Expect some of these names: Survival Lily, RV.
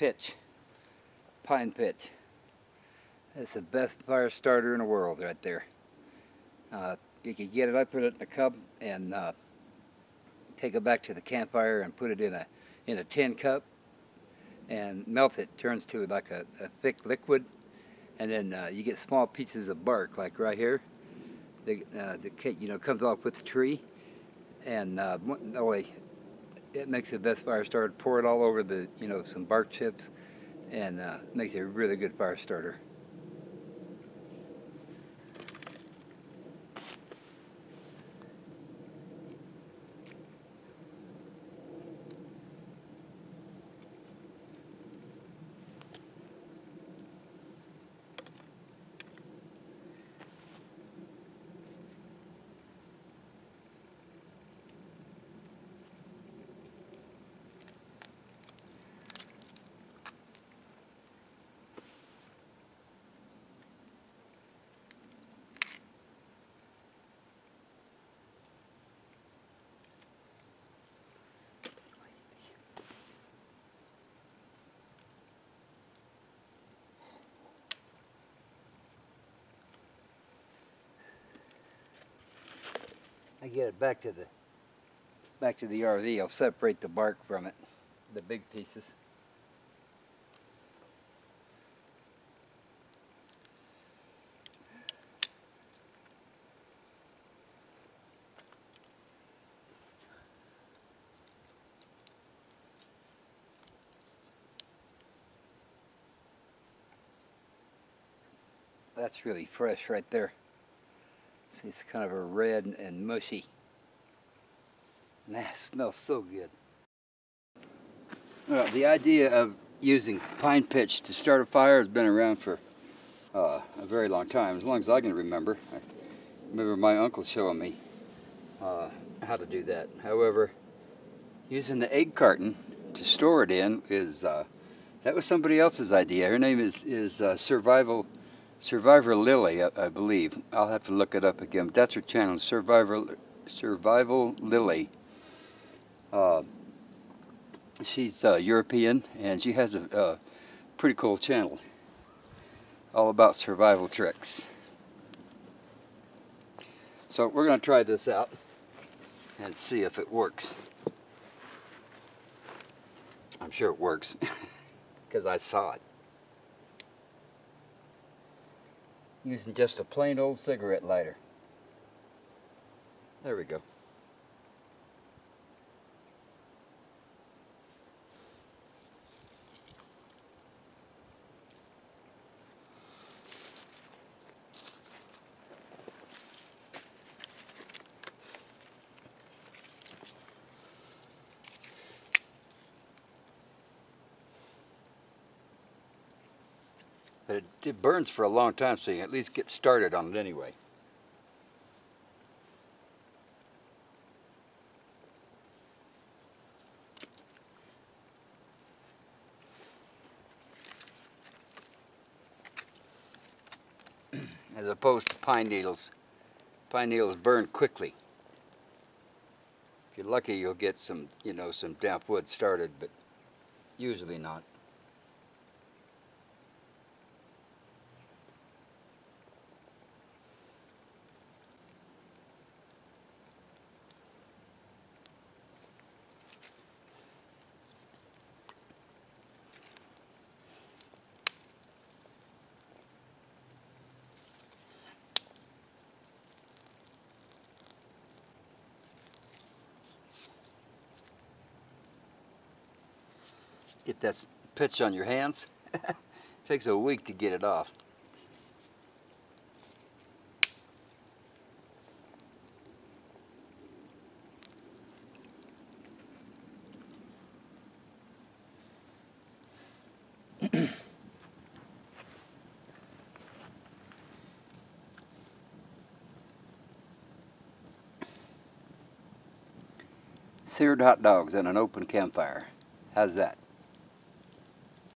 pitch, pine pitch. That's the best fire starter in the world right there. You can get it, I put it in a cup and take it back to the campfire and put it in a tin cup and melt it. Turns to like a thick liquid, and then you get small pieces of bark like right here. The cake, you know, comes off with the tree, and it makes the best fire starter. Pour it all over the, you know, some bark chips, and makes a really good fire starter. I get it back to the RV. I'll separate the bark from it, the big pieces. That's really fresh right there. It's kind of a red and mushy. Man, it smells so good. Well, the idea of using pine pitch to start a fire has been around for a very long time, as long as I can remember. I remember my uncle showing me how to do that. However, using the egg carton to store it in is that was somebody else's idea. Her name is Survivor Lily, I believe. I'll have to look it up again. But that's her channel, Survival Lily. She's European, and she has a pretty cool channel, all about survival tricks. So we're going to try this out and see if it works. I'm sure it works because I saw it. Using just a plain old cigarette lighter. There we go. But it burns for a long time, so you can at least get started on it anyway. As opposed to pine needles. Pine needles burn quickly. If you're lucky, you'll get some, you know, some damp wood started, but usually not. Get that pitch on your hands. Takes a week to get it off. Seared hot dogs and an open campfire. How's that?